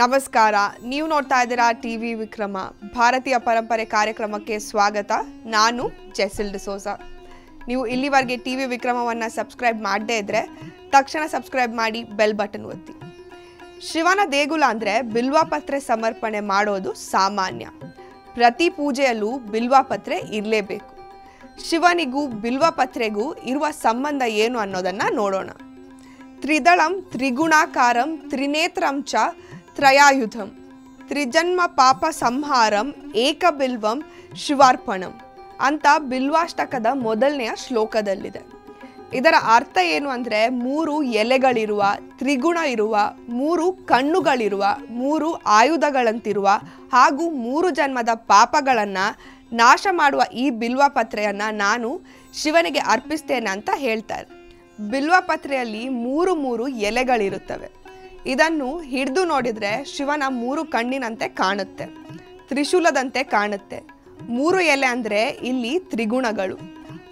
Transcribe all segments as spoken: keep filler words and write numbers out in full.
ನಮಸ್ಕಾರ ನೀವು ನೋಡ್ತಾ ಇದ್ದೀರಾ ಟಿವಿ ವಿಕ್ರಮ ಭಾರತೀಯ ಪರಂಪರೆ ಕಾರ್ಯಕ್ರಮಕ್ಕೆ ಸ್ವಾಗತ ನಾನು ಜೆಸೆಲ್ ಡಿಸೋಜಾ ನೀವು ಇಲ್ಲಿವರೆಗೆ ಟಿವಿ ವಿಕ್ರಮವನ್ನ ಸಬ್ಸ್ಕ್ರೈಬ್ ಮಾಡದೇ ಇದ್ರೆ ತಕ್ಷಣ ಸಬ್ಸ್ಕ್ರೈಬ್ ಮಾಡಿ ಬೆಲ್ ಬಟನ್ ಒತ್ತಿ ಶಿವನ ದೇಗುಲ ಅಂದ್ರೆ ಬಿಲ್ವಾಪತ್ರೆ ಸಮರ್ಪಣೆ ಮಾಡೋದು ಸಾಮಾನ್ಯ ಪ್ರತಿ ಪೂಜೆಯಲ್ಲೂ ಬಿಲ್ವಾಪತ್ರೆ ಇರಲೇಬೇಕು ಶಿವನಿಗೂ ಬಿಲ್ವಾಪತ್ರೆಗೂ ಇರುವ ಸಂಬಂಧ ಏನು ಅನ್ನೋದನ್ನ ನೋಡೋಣ ತ್ರಿದಳಂ ತ್ರಿಗುಣಾಕಾರಂ ತ್ರಿನೇತ್ರಂ ಚ ತ್ರಯಾಯುಧಂ ತ್ರಿಜನ್ಮ ಪಾಪ ಸಂಹಾರಂ ಏಕಬಿಲ್ವಂ ಶಿವಾರ್ಪಣಂ ಅಂತ ಬಿಲ್ವಾಷ್ಟಕದ ಮೊದಲನೆಯ ಶ್ಲೋಕದಲ್ಲಿದೆ ಇದರ ಅರ್ಥ ಏನು ಅಂದರೆ ಮೂರು ಎಲೆಗಳಿರುವ ತ್ರಿಗುಣ ಇರುವ ಮೂರು ಕಣ್ಣುಗಳಿರುವ ಮೂರು ಆಯುಧಗಳಂತಿರುವ ಹಾಗೂ ಮೂರು ಜನ್ಮದ ಪಾಪಗಳನ್ನು ನಾಶ ಮಾಡುವ ಈ ಬಿಲ್ವಾಪತ್ರೆಯನ್ನು ನಾನು ಶಿವನಿಗೆ ಅರ್ಪಿಸ್ತೇನೆ ಅಂತ ಹೇಳ್ತಾರೆ ಬಿಲ್ವಾಪತ್ರೆಯಲ್ಲಿ ಮೂರು ಮೂರು ಎಲೆಗಳಿರುತ್ತವೆ ಇದನ್ನು ಹಿಡಿದು ನೋಡಿದರೆ ಶಿವನ ಮೂರು ಕಣ್ಣಿನಂತೆ ಕಾಣುತ್ತೆ ತ್ರಿಶೂಲದಂತೆ ಕಾಣುತ್ತೆ ಮೂರು ಎಲೆ ಅಂದರೆ ಇಲ್ಲಿ ತ್ರಿಗುಣಗಳು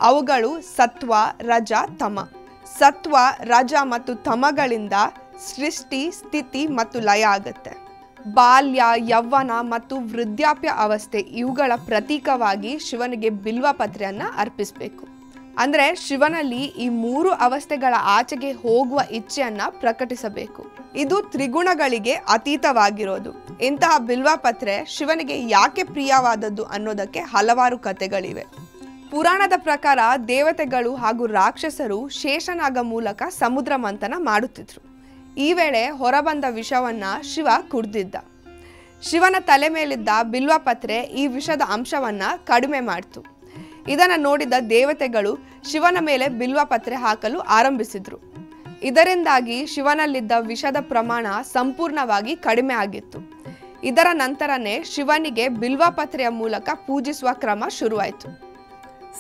ಅವುಗಳು ಸತ್ವ ರಜ ತಮ ಸತ್ವ ರಜ ಮತ್ತು ತಮಗಳಿಂದ ಸೃಷ್ಟಿ ಸ್ಥಿತಿ ಮತ್ತು ಲಯ ಆಗುತ್ತೆ ಬಾಲ್ಯ ಯೌವನ ಮತ್ತು ವೃದ್ಧಾಪ್ಯ ಅವಸ್ಥೆ ಇವುಗಳ ಪ್ರತೀಕವಾಗಿ ಶಿವನಿಗೆ ಬಿಲ್ವಾಪತ್ರೆಯನ್ನು ಅರ್ಪಿಸಬೇಕು ಅಂದರೆ ಶಿವನಲ್ಲಿ ಈ ಮೂರು ಅವಸ್ಥೆಗಳ ಆಚೆಗೆ ಹೋಗುವ ಇಚ್ಛೆಯನ್ನು ಪ್ರಕಟಿಸಬೇಕು ಇದು ತ್ರಿಗುಣಗಳಿಗೆ ಅತೀತವಾಗಿರೋದು ಇಂತಹ ಬಿಲ್ವಾಪತ್ರೆ ಶಿವನಿಗೆ ಯಾಕೆ ಪ್ರಿಯವಾದದ್ದು ಅನ್ನೋದಕ್ಕೆ ಹಲವಾರು ಕಥೆಗಳಿವೆ ಪುರಾಣದ ಪ್ರಕಾರ ದೇವತೆಗಳು ಹಾಗೂ ರಾಕ್ಷಸರು ಶೇಷನಾಗ ಮೂಲಕ ಸಮುದ್ರ ಮಂಥನ ಮಾಡುತ್ತಿದ್ದರು ಈ ವೇಳೆ ಹೊರಬಂದ ವಿಷವನ್ನು ಶಿವ ಕುಡಿದಿದ್ದ ಶಿವನ ತಲೆ ಮೇಲಿದ್ದ ಬಿಲ್ವಾಪತ್ರೆ ಈ ವಿಷದ ಅಂಶವನ್ನು ಕಡಿಮೆ ಮಾಡಿತು ಇದನ್ನು ನೋಡಿದ ದೇವತೆಗಳು ಶಿವನ ಮೇಲೆ ಬಿಲ್ವಾಪತ್ರೆ ಹಾಕಲು ಆರಂಭಿಸಿದರು ಇದರಿಂದಾಗಿ ಶಿವನಲ್ಲಿದ್ದ ವಿಷದ ಪ್ರಮಾಣ ಸಂಪೂರ್ಣವಾಗಿ ಕಡಿಮೆ ಆಗಿತ್ತು ಇದರ ನಂತರನೇ ಶಿವನಿಗೆ ಬಿಲ್ವಾಪತ್ರೆಯ ಮೂಲಕ ಪೂಜಿಸುವ ಕ್ರಮ ಶುರುವಾಯಿತು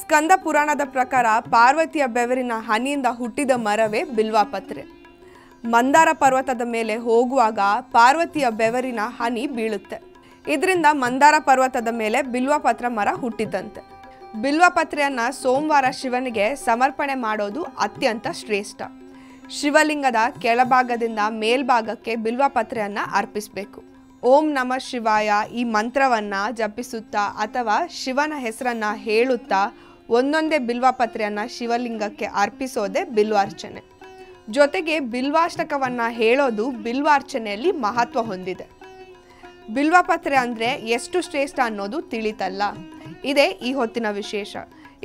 ಸ್ಕಂದ ಪುರಾಣದ ಪ್ರಕಾರ ಪಾರ್ವತಿಯ ಬೆವರಿನ ಹನಿಯಿಂದ ಹುಟ್ಟಿದ ಮರವೇ ಬಿಲ್ವಾಪತ್ರೆ ಮಂದಾರ ಪರ್ವತದ ಮೇಲೆ ಹೋಗುವಾಗ ಪಾರ್ವತಿಯ ಬೆವರಿನ ಹನಿ ಬೀಳುತ್ತೆ ಇದರಿಂದ ಮಂದಾರ ಪರ್ವತದ ಮೇಲೆ ಬಿಲ್ವಾಪತ್ರ ಮರ ಹುಟ್ಟಿದಂತೆ ಬಿಲ್ವಾಪತ್ರೆಯನ್ನು ಸೋಮವಾರ ಶಿವನಿಗೆ ಸಮರ್ಪಣೆ ಮಾಡೋದು ಅತ್ಯಂತ ಶ್ರೇಷ್ಠ ಶಿವಲಿಂಗದ ಕೆಳಭಾಗದಿಂದ ಮೇಲ್ಭಾಗಕ್ಕೆ ಬಿಲ್ವಾಪತ್ರೆಯನ್ನು ಅರ್ಪಿಸಬೇಕು ಓಂ ನಮಃ ಶಿವಾಯ ಈ ಮಂತ್ರವನ್ನು ಜಪಿಸುತ್ತಾ ಅಥವಾ ಶಿವನ ಹೆಸರನ್ನು ಹೇಳುತ್ತಾ ಒಂದೊಂದೇ ಬಿಲ್ವಾಪತ್ರೆಯನ್ನು ಶಿವಲಿಂಗಕ್ಕೆ ಅರ್ಪಿಸೋದೆ ಬಿಲ್ವಾರ್ಚನೆ ಜೊತೆಗೆ ಬಿಲ್ವಾಷ್ಟಕವನ್ನು ಹೇಳೋದು ಬಿಲ್ವಾರ್ಚನೆಯಲ್ಲಿ ಮಹತ್ವ ಹೊಂದಿದೆ ಬಿಲ್ವಾಪತ್ರೆ ಅಂದರೆ ಎಷ್ಟು ಶ್ರೇಷ್ಠ ಅನ್ನೋದು ತಿಳಿತಲ್ಲ ಇದೇ ಈ ಹೊತ್ತಿನ ವಿಶೇಷ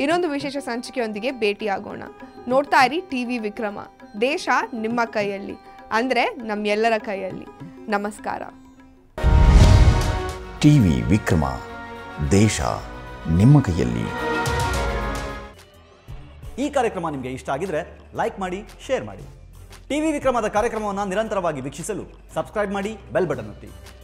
ಇನ್ನೊಂದು ವಿಶೇಷ ಸಂಚಿಕೆಯೊಂದಿಗೆ ಭೇಟಿಯಾಗೋಣ ನೋಡ್ತಾ ಇರಿ ಟಿವಿ ವಿಕ್ರಮ ದೇಶ ನಿಮ್ಮ ಕೈಯಲ್ಲಿ ಅಂದರೆ ನಮ್ಮೆಲ್ಲರ ಕೈಯಲ್ಲಿ ನಮಸ್ಕಾರ ಟಿವಿ ವಿಕ್ರಮ ದೇಶ ನಿಮ್ಮ ಕೈಯಲ್ಲಿ ಈ ಕಾರ್ಯಕ್ರಮ ನಿಮಗೆ ಇಷ್ಟ ಆಗಿದ್ರೆ ಲೈಕ್ ಮಾಡಿ ಶೇರ್ ಮಾಡಿ ಟಿವಿ ವಿಕ್ರಮದ ಕಾರ್ಯಕ್ರಮವನ್ನು ನಿರಂತರವಾಗಿ ವೀಕ್ಷಿಸಲು ಸಬ್ಸ್ಕ್ರೈಬ್ ಮಾಡಿ ಬೆಲ್ ಬಟನ್ ಒತ್ತಿ